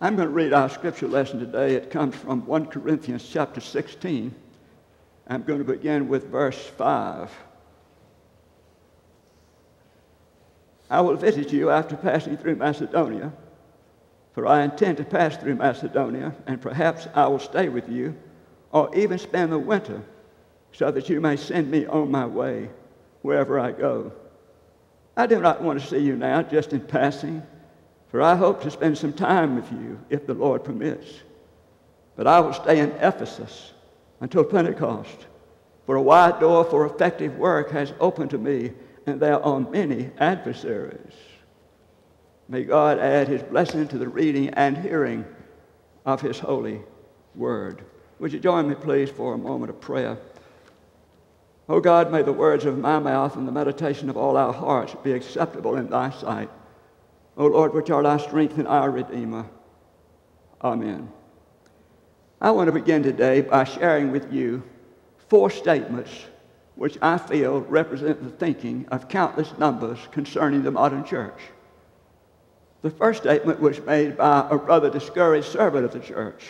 I'm going to read our scripture lesson today. It comes from 1 Corinthians chapter 16. I'm going to begin with verse 5. I will visit you after passing through Macedonia, for I intend to pass through Macedonia, and perhaps I will stay with you, or even spend the winter, so that you may send me on my way wherever I go. I do not want to see you now, just in passing, for I hope to spend some time with you, if the Lord permits. But I will stay in Ephesus until Pentecost, for a wide door for effective work has opened to me, and there are many adversaries. May God add his blessing to the reading and hearing of his holy word. Would you join me, please, for a moment of prayer? O God, may the words of my mouth and the meditation of all our hearts be acceptable in thy sight. O Lord, which art our strength and our Redeemer. Amen. I want to begin today by sharing with you four statements which I feel represent the thinking of countless numbers concerning the modern church. The first statement was made by a rather discouraged servant of the church.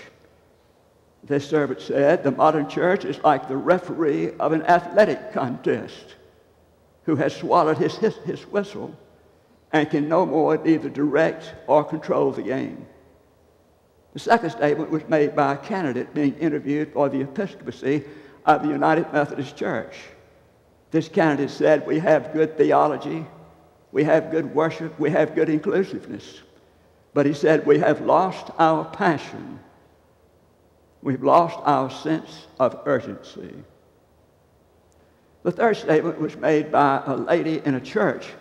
This servant said, "The modern church is like the referee of an athletic contest who has swallowed his whistle and can no more either direct or control the game." The second statement was made by a candidate being interviewed for the Episcopacy of the United Methodist Church. This candidate said, "We have good theology, we have good worship, we have good inclusiveness." But he said, "We have lost our passion. We've lost our sense of urgency." The third statement was made by a lady in a church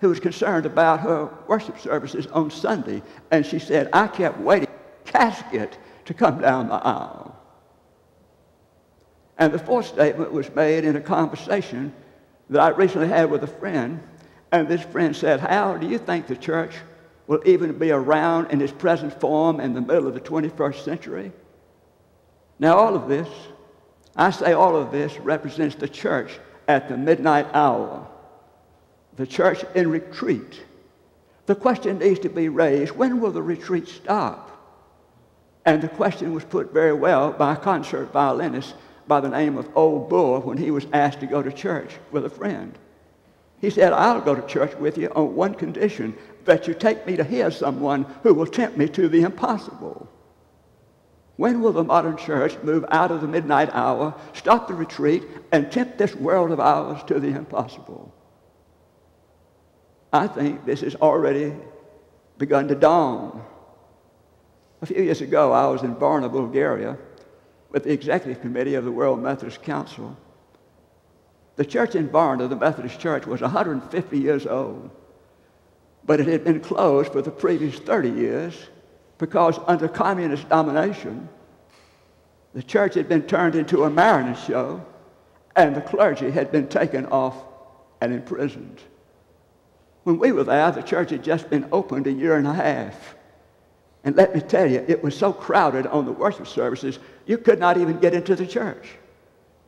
who was concerned about her worship services on Sunday, and she said, "I kept waiting for a casket to come down the aisle." And the fourth statement was made in a conversation that I recently had with a friend, and this friend said, "How do you think the church will even be around in its present form in the middle of the 21st century?" Now all of this represents the church at the midnight hour, the church in retreat. The question needs to be raised, when will the retreat stop? And the question was put very well by a concert violinist by the name of Old Bull when he was asked to go to church with a friend. He said, "I'll go to church with you on one condition, that you take me to hear someone who will tempt me to the impossible." When will the modern church move out of the midnight hour, stop the retreat, and tempt this world of ours to the impossible? I think this has already begun to dawn. A few years ago, I was in Varna, Bulgaria, with the Executive Committee of the World Methodist Council. The church in Varna, the Methodist Church, was 150 years old, but it had been closed for the previous 30 years because under communist domination, the church had been turned into a marionette show and the clergy had been taken off and imprisoned. When we were there, the church had just been opened a year and a half. And let me tell you, it was so crowded on the worship services, you could not even get into the church.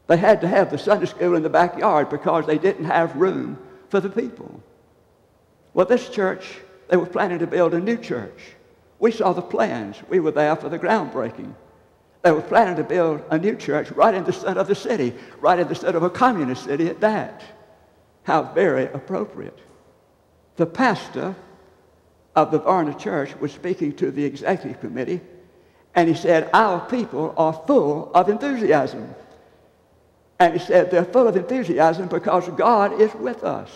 They had to have the Sunday school in the backyard because they didn't have room for the people. Well, this church, they were planning to build a new church. We saw the plans. We were there for the groundbreaking. They were planning to build a new church right in the center of the city, right in the center of a communist city at that. How very appropriate. The pastor of the Varna church was speaking to the executive committee, and he said, "Our people are full of enthusiasm." And he said, "They're full of enthusiasm because God is with us.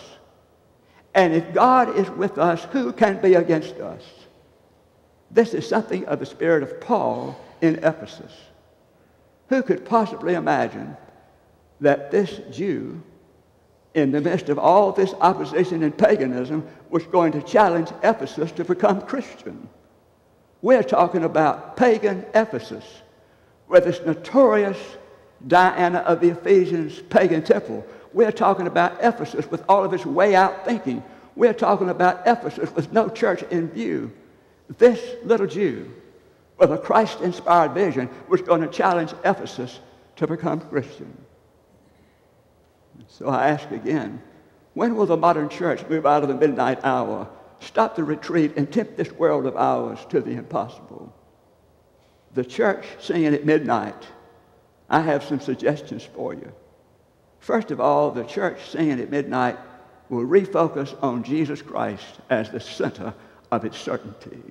And if God is with us, who can be against us?" This is something of the spirit of Paul in Ephesus. Who could possibly imagine that this Jew, in the midst of all this opposition and paganism, was going to challenge Ephesus to become Christian? We're talking about pagan Ephesus, where this notorious Diana of the Ephesians pagan temple. We're talking about Ephesus with all of its way-out thinking. We're talking about Ephesus with no church in view. This little Jew, with a Christ-inspired vision, was going to challenge Ephesus to become Christian. So I ask again, when will the modern church move out of the midnight hour, stop the retreat and tempt this world of ours to the impossible. The church singing at midnight, I have some suggestions for you. First of all, the church singing at midnight will refocus on Jesus Christ as the center of its certainty.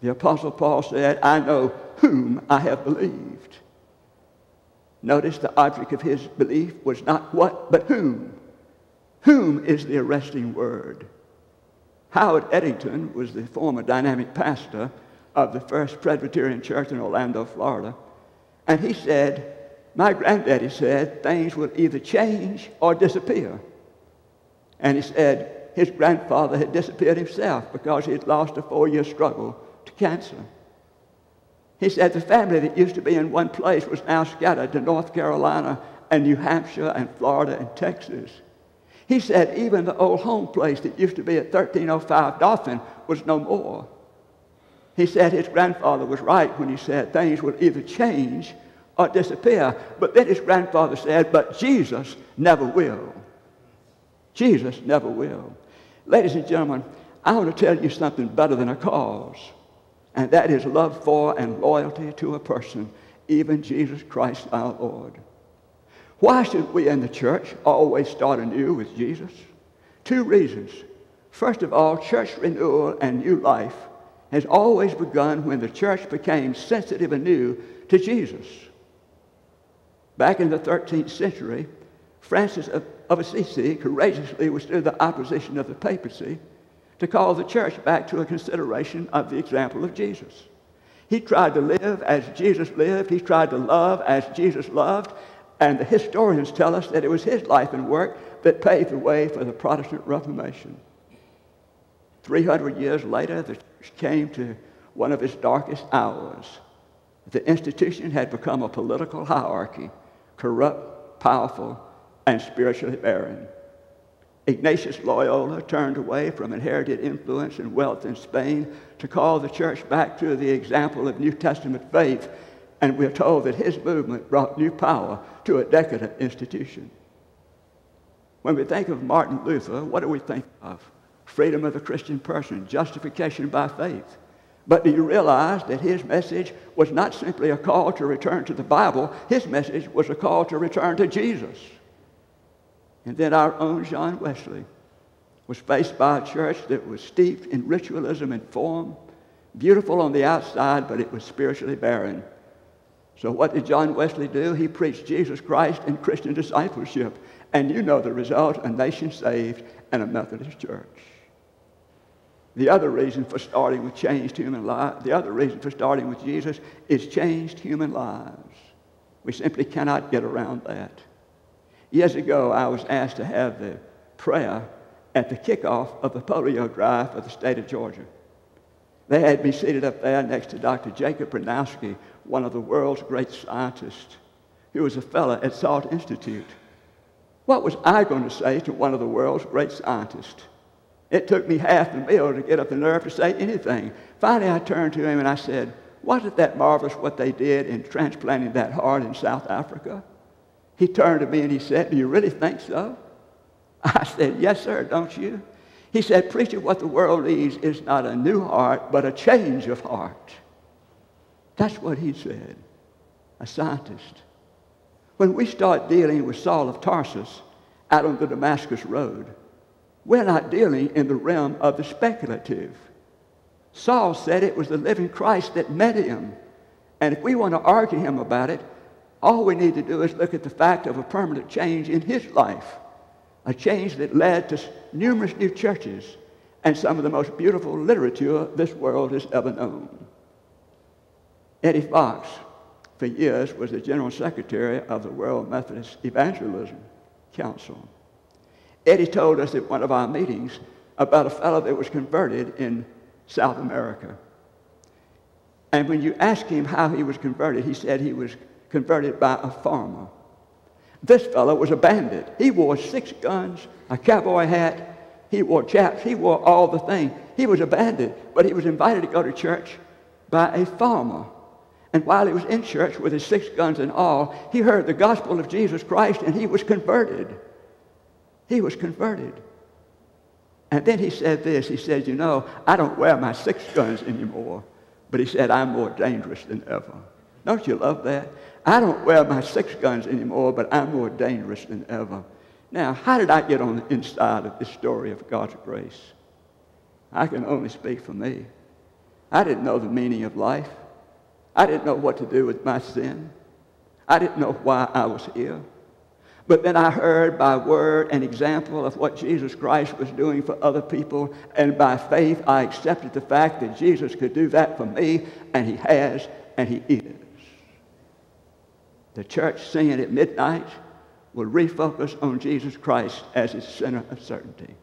The Apostle Paul said, I know whom I have believed. Notice the object of his belief was not what, but whom. Whom is the arresting word. Howard Eddington was the former dynamic pastor of the First Presbyterian Church in Orlando, Florida. And he said, my granddaddy said, things will either change or disappear. And he said his grandfather had disappeared himself because he had lost a 4-year struggle to cancer. He said the family that used to be in one place was now scattered to North Carolina and New Hampshire and Florida and Texas. He said even the old home place that used to be at 1305 Dauphin was no more. He said his grandfather was right when he said things would either change or disappear. But then his grandfather said, but Jesus never will. Jesus never will. Ladies and gentlemen, I want to tell you something better than a cause, and that is love for and loyalty to a person, even Jesus Christ our Lord. Why should we in the church always start anew with Jesus? 2 reasons. First of all, church renewal and new life has always begun when the church became sensitive anew to Jesus. Back in the 13th century, Francis of Assisi courageously withstood the opposition of the papacy to call the church back to a consideration of the example of Jesus. He tried to live as Jesus lived. He tried to love as Jesus loved. And the historians tell us that it was his life and work that paved the way for the Protestant Reformation. 300 years later, the church came to one of its darkest hours. The institution had become a political hierarchy, corrupt, powerful, and spiritually barren. Ignatius Loyola turned away from inherited influence and wealth in Spain to call the church back to the example of New Testament faith, and we're told that his movement brought new power to a decadent institution. When we think of Martin Luther, what do we think of? Freedom of the Christian person, justification by faith. But do you realize that his message was not simply a call to return to the Bible? His message was a call to return to Jesus. And then our own John Wesley was faced by a church that was steeped in ritualism and form, beautiful on the outside, but it was spiritually barren. So what did John Wesley do? He preached Jesus Christ and Christian discipleship. And you know the result, a nation saved and a Methodist church. The other reason for starting with changed human lives, the other reason for starting with Jesus is changed human lives. We simply cannot get around that. Years ago, I was asked to have the prayer at the kickoff of the polio drive for the state of Georgia. They had me seated up there next to Dr. Jacob Bronowski, one of the world's great scientists, who was a fellow at Salt Institute. What was I going to say to one of the world's great scientists? It took me half the meal to get up the nerve to say anything. Finally, I turned to him and I said, wasn't that marvelous what they did in transplanting that heart in South Africa? He turned to me and he said, do you really think so? I said, yes, sir, don't you? He said, preacher, what the world needs is not a new heart, but a change of heart. That's what he said, a scientist. When we start dealing with Saul of Tarsus out on the Damascus Road, we're not dealing in the realm of the speculative. Saul said it was the living Christ that met him. And if we want to argue him about it, all we need to do is look at the fact of a permanent change in his life, a change that led to numerous new churches and some of the most beautiful literature this world has ever known. Eddie Fox, for years, was the General Secretary of the World Methodist Evangelism Council. Eddie told us at one of our meetings about a fellow that was converted in South America. And when you asked him how he was converted, he said he was converted by a farmer. This fellow was a bandit. He wore 6 guns, a cowboy hat, he wore chaps, he wore all the things. He was a bandit, but he was invited to go to church by a farmer. And while he was in church with his 6 guns and all, he heard the gospel of Jesus Christ and he was converted. He was converted. And then he said this, he said, you know, I don't wear my six guns anymore, but he said, I'm more dangerous than ever. Don't you love that? I don't wear my six guns anymore, but I'm more dangerous than ever. Now, how did I get on the inside of this story of God's grace? I can only speak for me. I didn't know the meaning of life. I didn't know what to do with my sin. I didn't know why I was here. But then I heard by word and example of what Jesus Christ was doing for other people, and by faith I accepted the fact that Jesus could do that for me, and he has, and he is. The church singing at midnight will refocus on Jesus Christ as its center of certainty.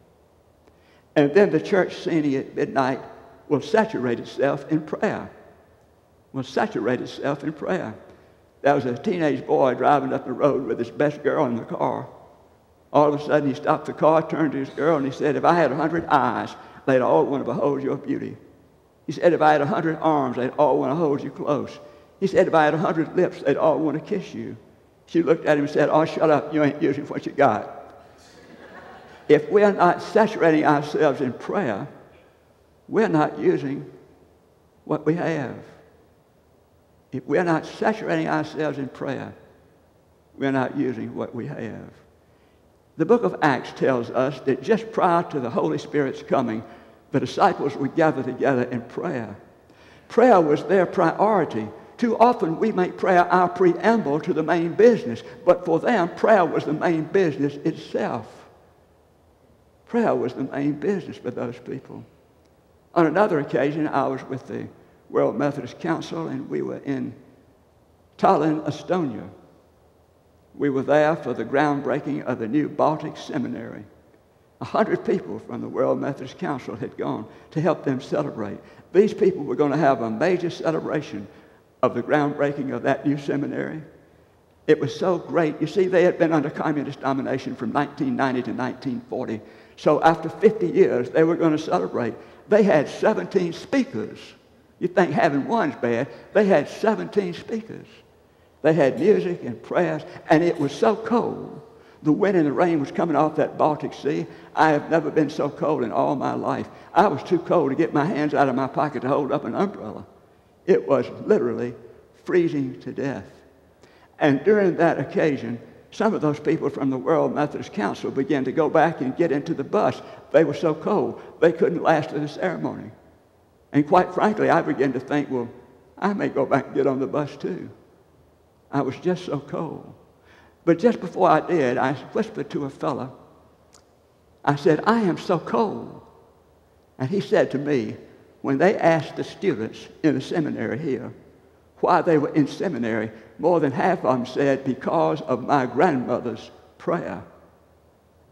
And then the church singing at midnight will saturate itself in prayer. Will saturate itself in prayer. There was a teenage boy driving up the road with his best girl in the car. All of a sudden, he stopped the car, turned to his girl, and he said, if I had 100 eyes, they'd all want to behold your beauty. He said, if I had 100 arms, they'd all want to hold you close. He said, if I had 100 lips, they'd all want to kiss you. She looked at him and said, oh, shut up, you ain't using what you got. If we're not saturating ourselves in prayer, we're not using what we have. If we're not saturating ourselves in prayer, we're not using what we have. The book of Acts tells us that just prior to the Holy Spirit's coming, the disciples would gather together in prayer. Prayer was their priority. Too often we make prayer our preamble to the main business, but for them, prayer was the main business itself. Prayer was the main business for those people. On another occasion, I was with the World Methodist Council, and we were in Tallinn, Estonia. We were there for the groundbreaking of the new Baltic Seminary. 100 people from the World Methodist Council had gone to help them celebrate. These people were going to have a major celebration of the groundbreaking of that new seminary. It was so great. You see, they had been under communist domination from 1990 to 1940. So after 50 years, they were going to celebrate. They had 17 speakers. You think having one's bad. They had 17 speakers. They had music and prayers, and it was so cold. The wind and the rain was coming off that Baltic Sea. I have never been so cold in all my life. I was too cold to get my hands out of my pocket to hold up an umbrella. It was literally freezing to death. And during that occasion, some of those people from the World Methodist Council began to go back and get into the bus. They were so cold, they couldn't last to the ceremony. And quite frankly, I began to think, well, I may go back and get on the bus too. I was just so cold. But just before I did, I whispered to a fella. I said, I am so cold. And he said to me, when they asked the students in the seminary here why they were in seminary, more than half of them said, because of my grandmother's prayer.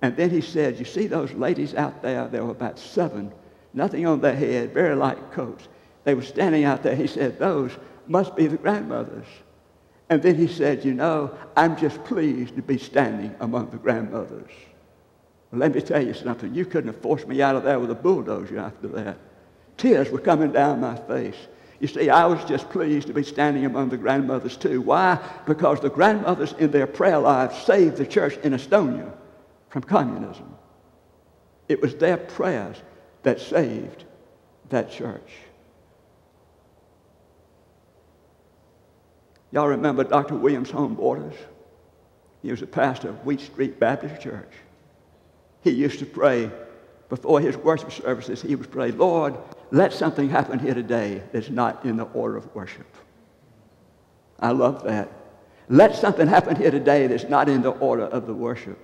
And then he said, you see those ladies out there? There were about seven. Nothing on their head, very light coats. They were standing out there. He said, those must be the grandmothers. And then he said, you know, I'm just pleased to be standing among the grandmothers. Well, let me tell you something. You couldn't have forced me out of there with a bulldozer after that. Tears were coming down my face. You see, I was just pleased to be standing among the grandmothers too. Why? Because the grandmothers in their prayer lives saved the church in Estonia from communism. It was their prayers that saved that church. Y'all remember Dr. Williams Home Borders? He was a pastor of Wheat Street Baptist Church. He used to pray before his worship services. He would pray, Lord, let something happen here today that's not in the order of worship. I love that. Let something happen here today that's not in the order of the worship.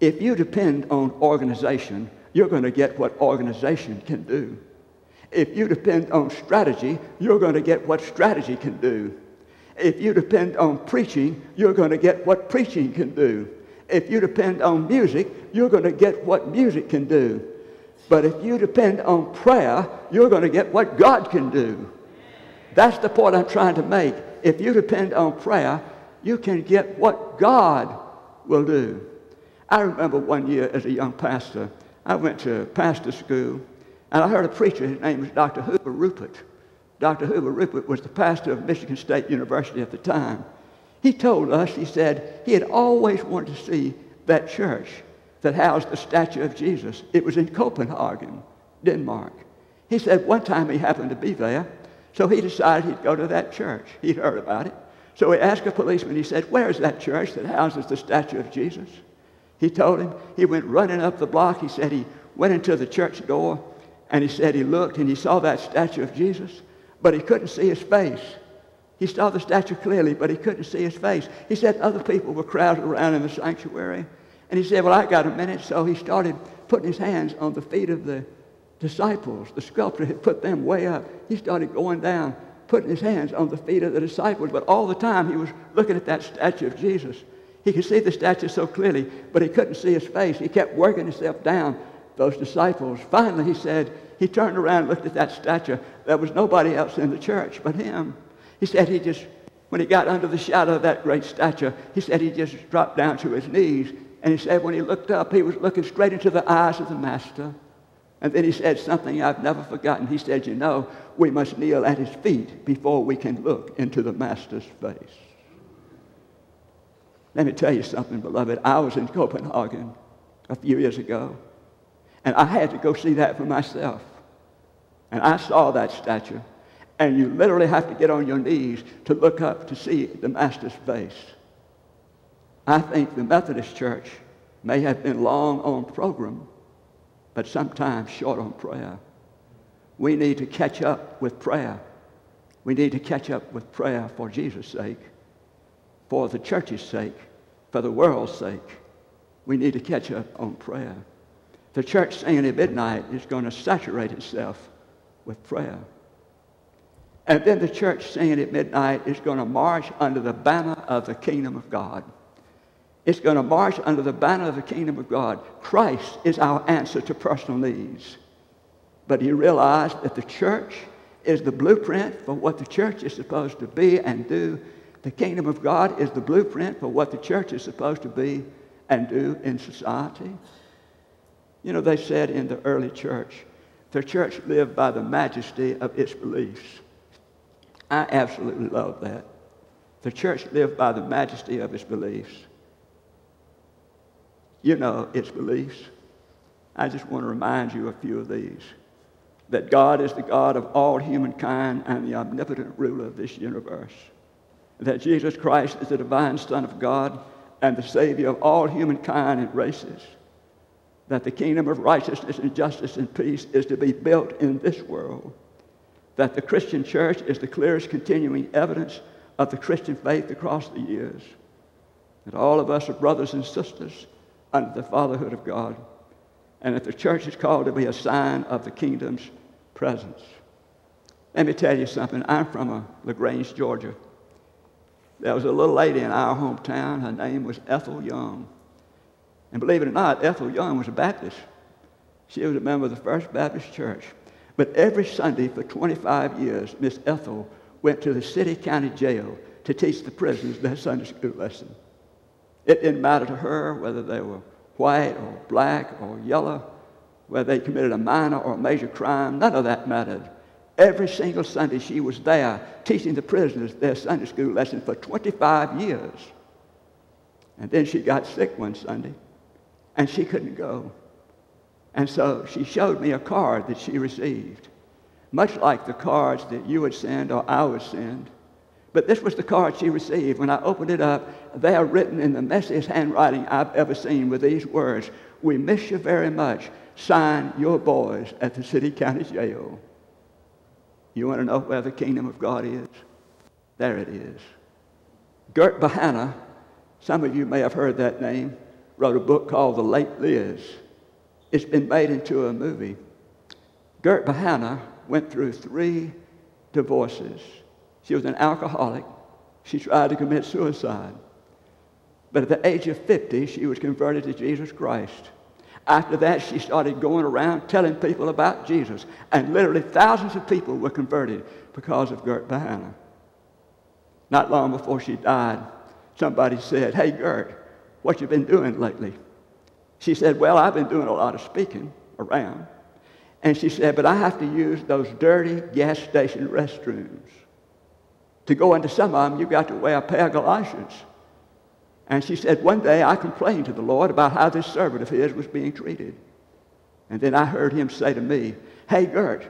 If you depend on organization, you're going to get what organization can do. If you depend on strategy, you're going to get what strategy can do. If you depend on preaching, you're going to get what preaching can do. If you depend on music, you're going to get what music can do. But if you depend on prayer, you're going to get what God can do. That's the point I'm trying to make. If you depend on prayer, you can get what God will do. I remember one year as a young pastor, I went to pastor school, and I heard a preacher. His name was Dr. Hoover Rupert. Dr. Hoover Rupert was the pastor of Michigan State University at the time. He told us, he said, he had always wanted to see that church. that housed the statue of Jesus. It was in Copenhagen, Denmark. He said one time he happened to be there, so he decided he'd go to that church. He'd heard about it. So he asked a policeman, he said, "Where is that church that houses the statue of Jesus?" He told him. He went running up the block. He said he went into the church door, and he said he looked, and he saw that statue of Jesus, but he couldn't see his face. He saw the statue clearly, but he couldn't see his face. He said other people were crowded around in the sanctuary. And he said, "Well, I got a minute." So he started putting his hands on the feet of the disciples. The sculptor had put them way up. He started going down, putting his hands on the feet of the disciples. But all the time, he was looking at that statue of Jesus. He could see the statue so clearly, but he couldn't see his face. He kept working himself down, those disciples. Finally, he said, he turned around and looked at that statue. There was nobody else in the church but him. He said he just, when he got under the shadow of that great statue, he said he just dropped down to his knees. And he said when he looked up, he was looking straight into the eyes of the Master. And then he said something I've never forgotten. He said, "You know, we must kneel at his feet before we can look into the Master's face." Let me tell you something, beloved. I was in Copenhagen a few years ago, and I had to go see that for myself. And I saw that statue. And you literally have to get on your knees to look up to see the Master's face. I think the Methodist Church may have been long on program, but sometimes short on prayer. We need to catch up with prayer. We need to catch up with prayer for Jesus' sake, for the church's sake, for the world's sake. We need to catch up on prayer. The church singing at midnight is going to saturate itself with prayer. And then the church singing at midnight is going to march under the banner of the kingdom of God. It's going to march under the banner of the kingdom of God. Christ is our answer to personal needs. But he realized that the church is the blueprint for what the church is supposed to be and do. The kingdom of God is the blueprint for what the church is supposed to be and do in society. You know, they said in the early church, the church lived by the majesty of its beliefs. I absolutely love that. The church lived by the majesty of its beliefs. You know its beliefs. I just want to remind you a few of these. That God is the God of all humankind and the omnipotent ruler of this universe. That Jesus Christ is the divine Son of God and the Savior of all humankind and races. That the kingdom of righteousness and justice and peace is to be built in this world. That the Christian church is the clearest continuing evidence of the Christian faith across the years. That all of us are brothers and sisters under the fatherhood of God. And that the church is called to be a sign of the kingdom's presence. Let me tell you something. I'm from LaGrange, Georgia. There was a little lady in our hometown. Her name was Ethel Young. And believe it or not, Ethel Young was a Baptist. She was a member of the First Baptist Church. But every Sunday for 25 years, Miss Ethel went to the City County Jail to teach the prisoners their Sunday school lesson. It didn't matter to her whether they were white or black or yellow, whether they committed a minor or a major crime. None of that mattered. Every single Sunday she was there teaching the prisoners their Sunday school lesson for 25 years. And then she got sick one Sunday, and she couldn't go. And so she showed me a card that she received, much like the cards that you would send or I would send. But this was the card she received. When I opened it up, they are written in the messiest handwriting I've ever seen with these words, "We miss you very much. Sign your boys at the City County Jail." You want to know where the kingdom of God is? There it is. Gert Behanna, some of you may have heard that name, wrote a book called The Late Liz. It's been made into a movie. Gert Behanna went through 3 divorces. She was an alcoholic. She tried to commit suicide. But at the age of 50, she was converted to Jesus Christ. After that, she started going around telling people about Jesus. And literally thousands of people were converted because of Gert Behanna. Not long before she died, somebody said, "Hey, Gert, what you been doing lately?" She said, "Well, I've been doing a lot of speaking around." And she said, "But I have to use those dirty gas station restrooms. To go into some of them, you've got to wear a pair of galoshes." And she said, one day I complained to the Lord about how this servant of his was being treated. And then I heard him say to me, "Hey, Gert,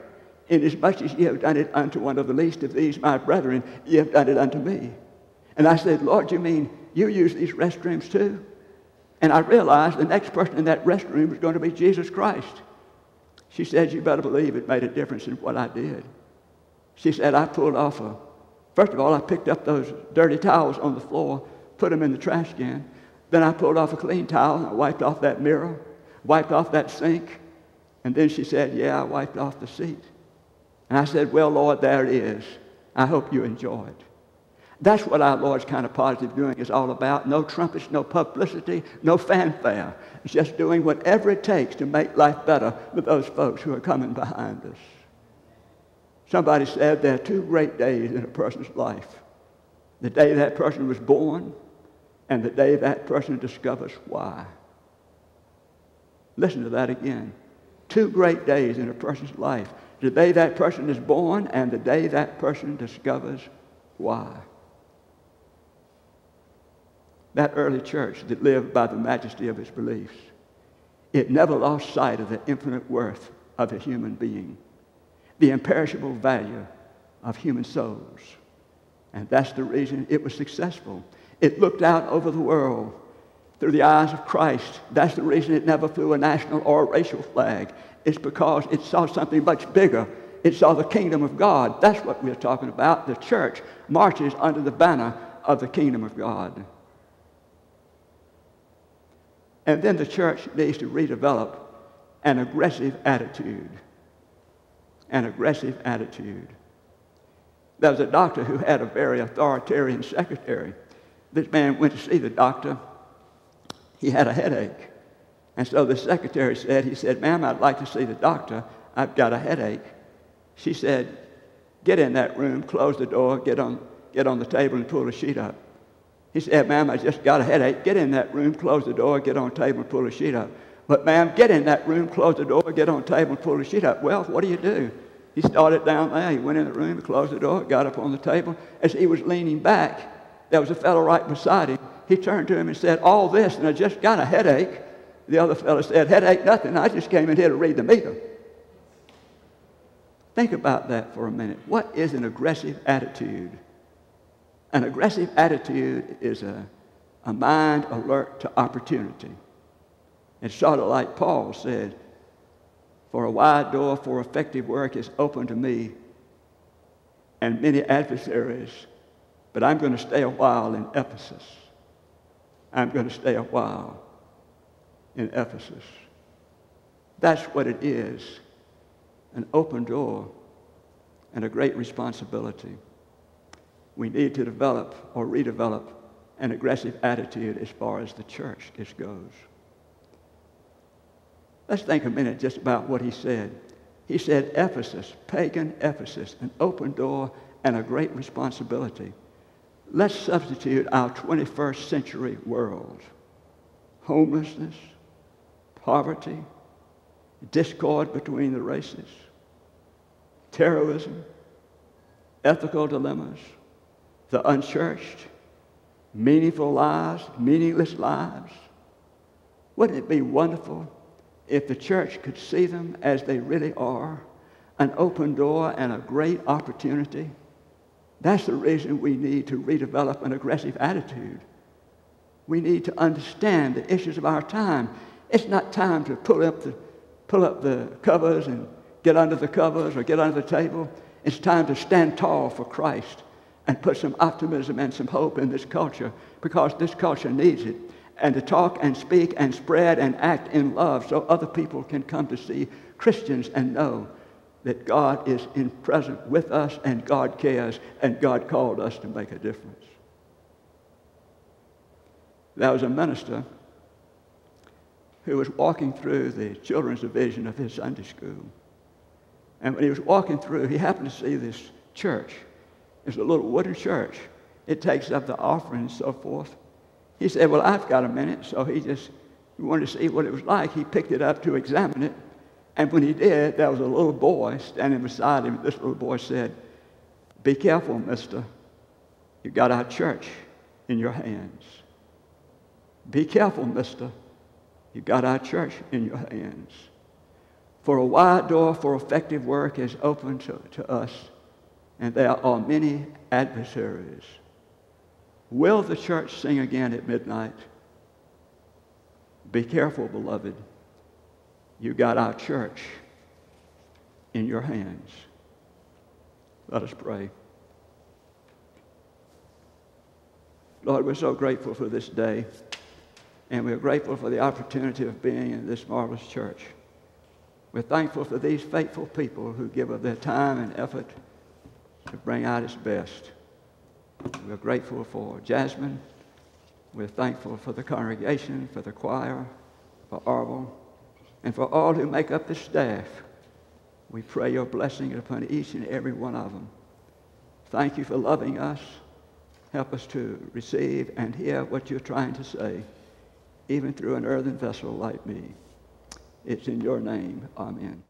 inasmuch as ye have done it unto one of the least of these, my brethren, ye have done it unto me." And I said, "Lord, you mean you use these restrooms too?" And I realized the next person in that restroom was going to be Jesus Christ. She said, "You better believe it made a difference in what I did." She said, I pulled off a, first of all, I picked up those dirty towels on the floor, put them in the trash can. Then I pulled off a clean towel, and I wiped off that mirror, wiped off that sink. And then she said, "Yeah, I wiped off the seat." And I said, "Well, Lord, there it is. I hope you enjoy it." That's what our Lord's kind of positive doing is all about. No trumpets, no publicity, no fanfare. It's just doing whatever it takes to make life better for those folks who are coming behind us. Somebody said there are two great days in a person's life: the day that person was born and the day that person discovers why. Listen to that again. Two great days in a person's life: the day that person is born and the day that person discovers why. That early church that lived by the majesty of its beliefs, it never lost sight of the infinite worth of a human being, the imperishable value of human souls. And that's the reason it was successful. It looked out over the world through the eyes of Christ. That's the reason it never flew a national or racial flag. It's because it saw something much bigger. It saw the kingdom of God. That's what we're talking about. The church marches under the banner of the kingdom of God. And then the church needs to redevelop an aggressive attitude. An aggressive attitude. There was a doctor who had a very authoritarian secretary. This man went to see the doctor. He had a headache. And so the secretary said, he said, "Ma'am, I'd like to see the doctor. I've got a headache." She said, "Get in that room, close the door, get on the table and pull a sheet up." He said, "Ma'am, I just got a headache." "Get in that room, close the door, get on the table and pull a sheet up." "But ma'am, get in that room, close the door, get on the table and pull the sheet up." "Well, what do you do?" He started down there, he went in the room, he closed the door, got up on the table. As he was leaning back, there was a fellow right beside him. He turned to him and said, "All this, and I just got a headache." The other fellow said, "Headache nothing, I just came in here to read the meter." Think about that for a minute. What is an aggressive attitude? An aggressive attitude is a mind alert to opportunity. It's sort of like Paul said, "For a wide door for effective work is open to me and many adversaries, but I'm going to stay a while in Ephesus." I'm going to stay a while in Ephesus. That's what it is, an open door and a great responsibility. We need to develop or redevelop an aggressive attitude as far as the church goes. Let's think a minute just about what he said. He said Ephesus, pagan Ephesus, an open door and a great responsibility. Let's substitute our 21st century world. Homelessness, poverty, discord between the races, terrorism, ethical dilemmas, the unchurched, meaningful lives, meaningless lives. Wouldn't it be wonderful if the church could see them as they really are, an open door and a great opportunity? That's the reason we need to redevelop an aggressive attitude. We need to understand the issues of our time. It's not time to pull up the covers and get under the covers or get under the table. It's time to stand tall for Christ and put some optimism and some hope in this culture, because this culture needs it. And to talk and speak and spread and act in love so other people can come to see Christians and know that God is present with us and God cares and God called us to make a difference. There was a minister who was walking through the children's division of his Sunday school. And when he was walking through, he happened to see this church. It's a little wooden church. It takes up the offering and so forth. He said, "Well, I've got a minute." So he wanted to see what it was like. He picked it up to examine it. And when he did, there was a little boy standing beside him. This little boy said, "Be careful, mister. You've got our church in your hands." Be careful, mister. You got our church in your hands. For a wide door for effective work is open to us, and there are many adversaries. Will the church sing again at midnight? Be careful, beloved. You got our church in your hands. Let us pray. Lord, we're so grateful for this day, and we're grateful for the opportunity of being in this marvelous church. We're thankful for these faithful people who give of their time and effort to bring out its best. We're grateful for Jasmine. We're thankful for the congregation, for the choir, for Orville, and for all who make up the staff. We pray your blessing upon each and every one of them. Thank you for loving us. Help us to receive and hear what you're trying to say, even through an earthen vessel like me. It's in your name. Amen.